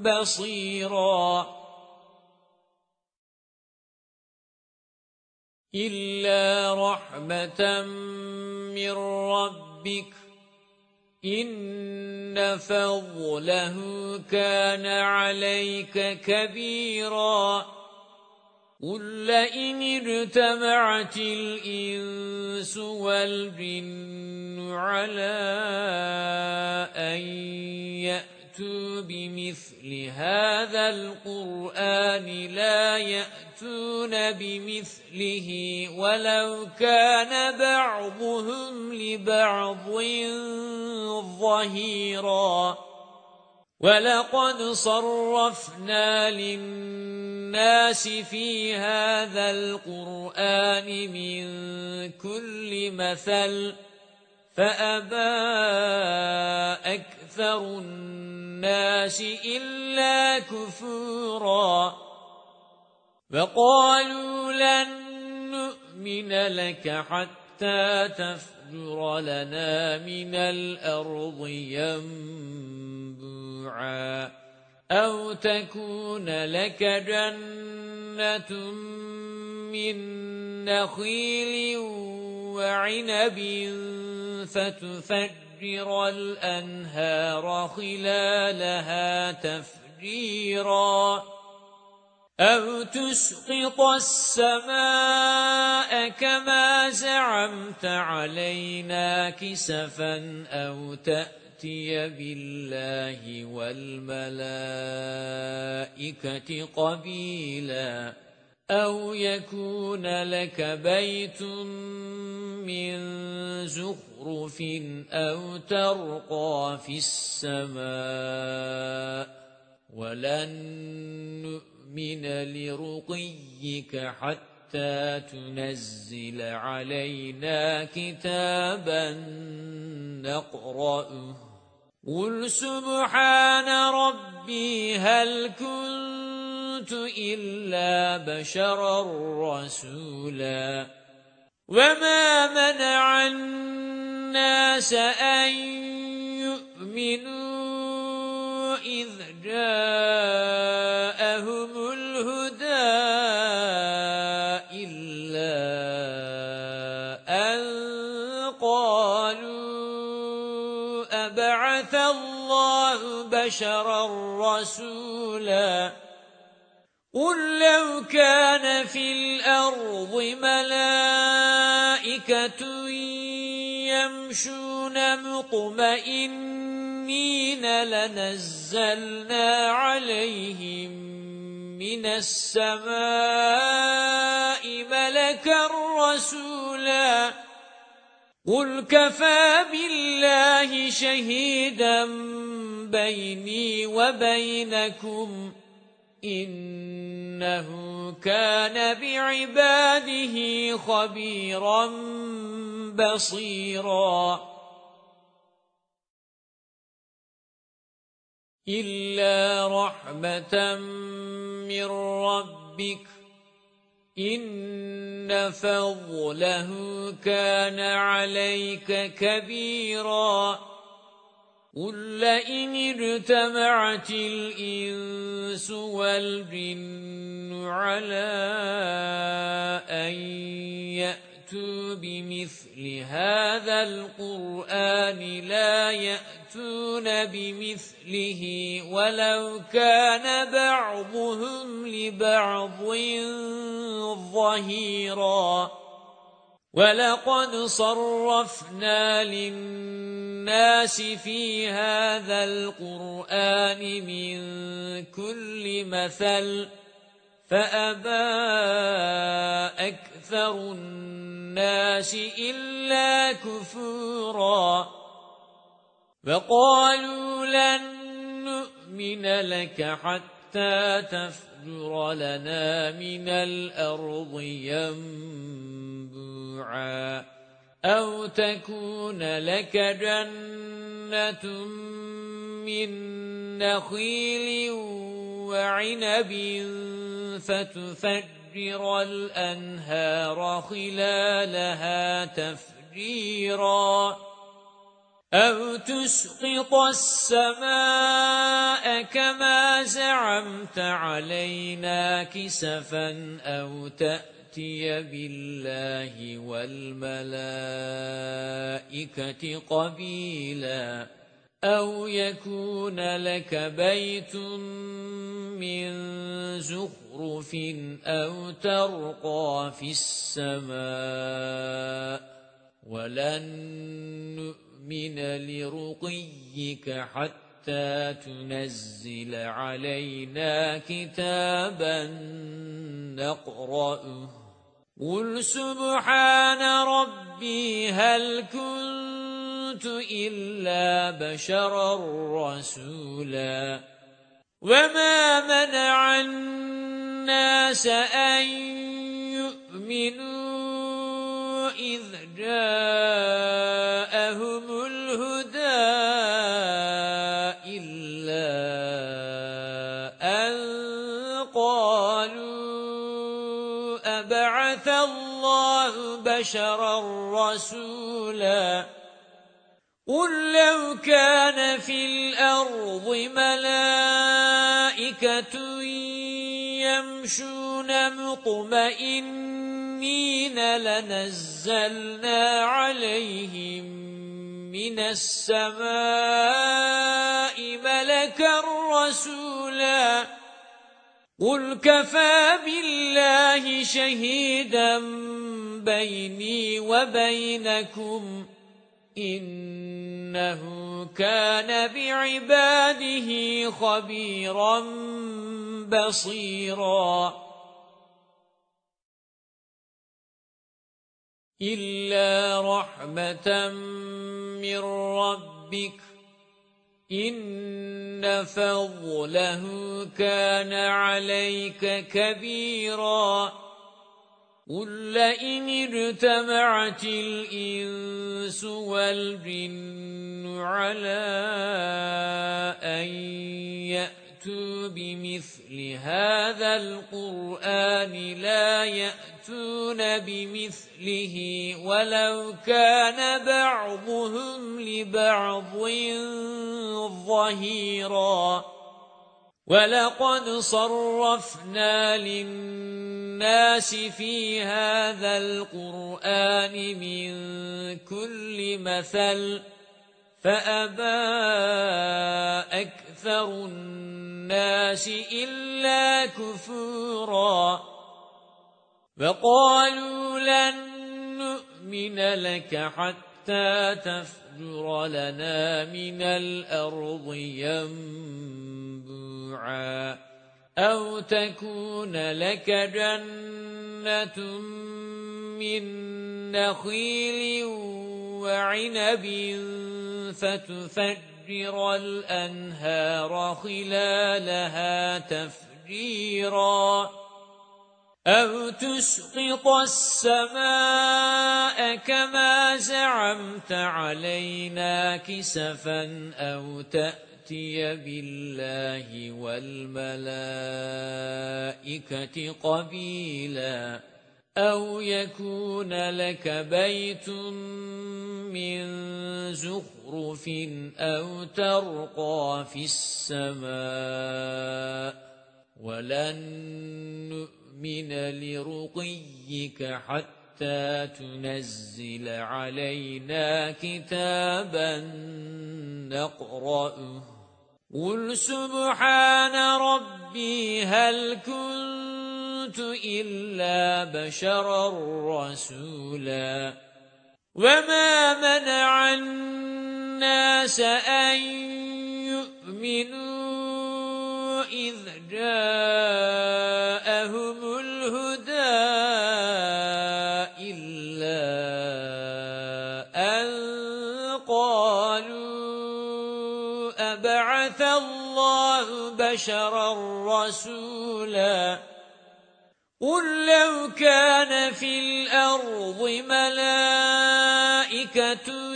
بصيرا إلا رحمة من ربك إن فضله كان عليك كبيرا قل لئن اجتمعت الإنس والجن على أن يأتوا بمثل هذا القرآن لا يأتون بمثله ولو كان بعضهم لبعض ظهيرا وَلَقَدْ صَرَّفْنَا لِلنَّاسِ فِي هَذَا الْقُرْآنِ مِنْ كُلِّ مَثَلٍ فَأَبَى أَكْثَرُ النَّاسِ إِلَّا كُفُورًا وَقَالُوا لَنْ نُؤْمِنَ لَكَ حَتَّى تَفْجُرَ لَنَا مِنَ الْأَرْضِ يَنْبُوعًا أو تكون لك جنة من نخيل وعنب فتفجر الأنهار خلالها تفجيرا أو تسقط السماء كما زعمت علينا كسفا أو تأتي تأتي بالله والملائكة قبيلا أو يكون لك بيت من زخرف أو ترقى في السماء ولن نؤمن لرقيك حتى تنزل علينا كتابا نقرأه قل سبحان ربي هل كنت إلا بشرا رسولا وما منع الناس أن يؤمنوا إذ جاءهم الهدى إلا أن قالوا أبعث الله بشرا رسولا قل لو كان في الأرض ملائكة يمشون مطمئنين لنزلنا عليهم من السماء ملكا رسولا قل كفى بالله شهيدا بيني وبينكم إنه كان بعباده خبيرا بصيرا إلا رحمة من ربك إن فضله كان عليك كبيرا قل لئن اجتمعت الإنس والجن على أن يأتوا بمثل هذا القرآن لا يأتون بمثله ولو كان بعضهم لبعض ظهيرا وَلَقَدْ صَرَّفْنَا لِلنَّاسِ فِي هَذَا الْقُرْآنِ مِنْ كُلِّ مَثَلٍ فَأَبَى أَكْثَرُ النَّاسِ إِلَّا كُفُورًا وَقَالُوا لَنْ نُؤْمِنَ لَكَ حَتَّى تَفْجُرَ لَنَا مِنَ الْأَرْضِ يَنْبُوعًا أو تكون لك جنة من نخيل وعنب فتفجر الأنهار خلالها تفجيرا أو تسقط السماء كما زعمت علينا كسفا أو تأتي بالله والملائكة قبيلا أو يكون لك بيت من زخرف أو ترقى في السماء ولن نؤمن لرقيك حتى تنزل علينا كتابا نقرأه قل سبحان ربي هل كنت إلا بشرا رسولا وما منع الناس أن يؤمنوا إذ جاءهم الهدى إلا أن قالوا أبعث الله بشرا رسولا قل لو كان في الأرض ملائكة يمشون مطمئنين لنزلنا عليهم من السماء ملكا رسولا قل كفى بالله شهيدا بيني وبينكم إنه كان بعباده خبيرا بصيرا إلا رحمة من ربك إن فضله كان عليك كبيرا قل لئن اجتمعت الإنس والجن على أن يأتوا بمثل هذا القرآن لا يأتون بمثله ولو كان بعضهم لبعض ظهيرا ولقد صرفنا للناس في هذا القرآن من كل مثل فأبى أكثر الناس إلا كفورا وقالوا لن نؤمن لك حتى تفجر لنا من الأرض ينبوعا أو تكون لك جنة من نخيل وعنب فتفجر الأنهار خلالها تفجيرا أو تسقط السماء كما زعمت علينا كسفا أو تأتي بالله والملائكة قبيلا أو يكون لك بيت من زخرف أو ترقى في السماء ولن نؤمن لرقيك حتى تنزل علينا كتابا نقرأه قل سبحان ربي هل كنت إلا بشرا رسولا وما منع الناس أن يؤمنوا إذ جاءهم الهدى إلا أن قالوا أبعث الله بشرا رسولا قل لو كان في الأرض ملائكة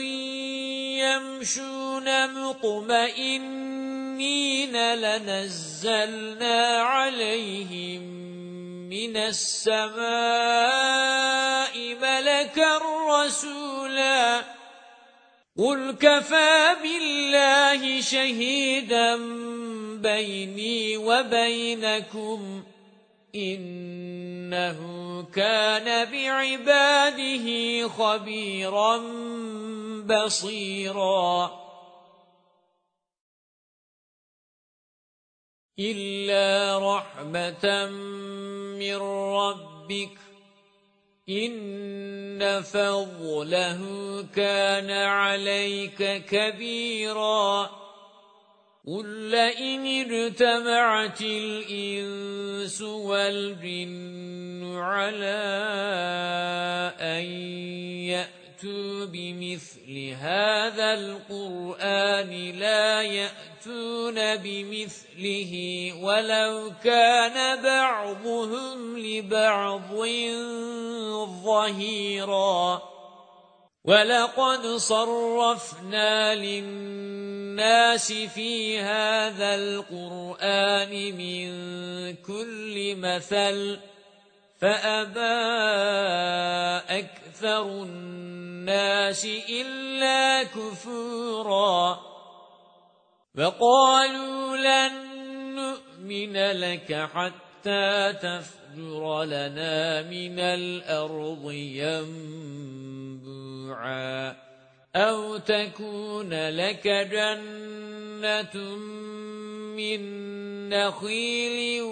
يمشون مطمئنين لنزلنا عليهم من السماء ملكا رسولا قل كفى بالله شهيدا بيني وبينكم إنه كان بعباده خبيرا بصيرا إلا رحمة من ربك إن فضله كان عليك كبيرا قل لئن اجتمعت الإنس والجن على أن يأتوا بمثل هذا القرآن لا يأتون بمثله ولو كان بعضهم لبعض ظهيرا ولقد صرفنا للناس في هذا القرآن من كل مثل فأبى أكثر الناس إلا كفورا وقالوا لن نؤمن لك حتى تفجر لنا من الأرض ينبوعا أو تكون لك جنة من نخيل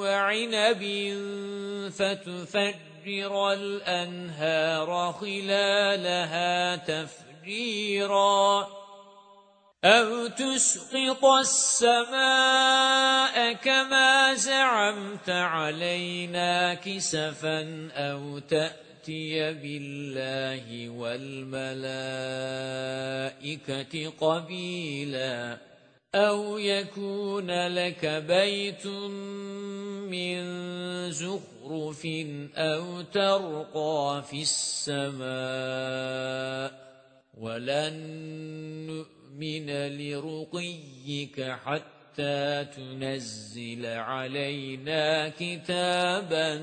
وعنب فتفجر الأنهار خلالها تفجيرا أو تسقط السماء كما زعمت علينا كسفا أو تأتي يأتي بالله والملائكة قبيلا أو يكون لك بيت من زخرف أو ترقى في السماء ولن نؤمن لرقيك حتى حتى تنزل علينا كتابا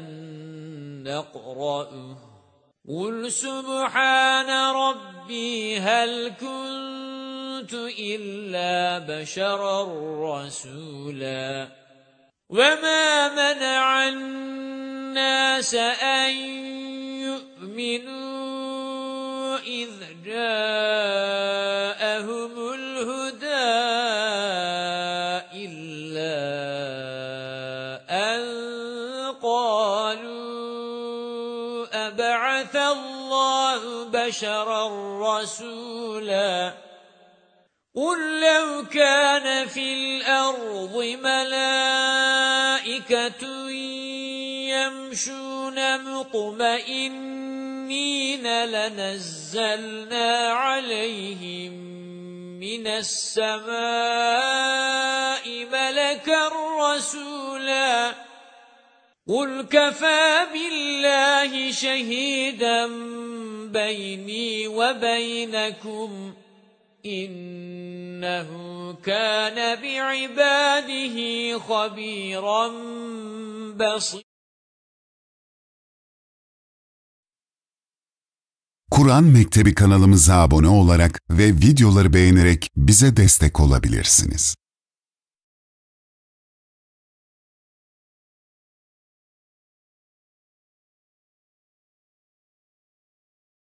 نقرأه قل سبحان ربي هل كنت إلا بشرا رسولا وما منع الناس أن يؤمنوا إذ جاءهم الهدى بشرا رسولا قل لو كان في الأرض ملائكة يمشون مطمئنين لنزلنا عليهم من السماء ملكا رسولا قل كفى بالله شهيدا بيني وبينكم إنه كان بعباده خبيرا بصيرا. Kur'an Mektebi kanalımıza abone olarak ve videoları beğenerek bize destek olabilirsiniz.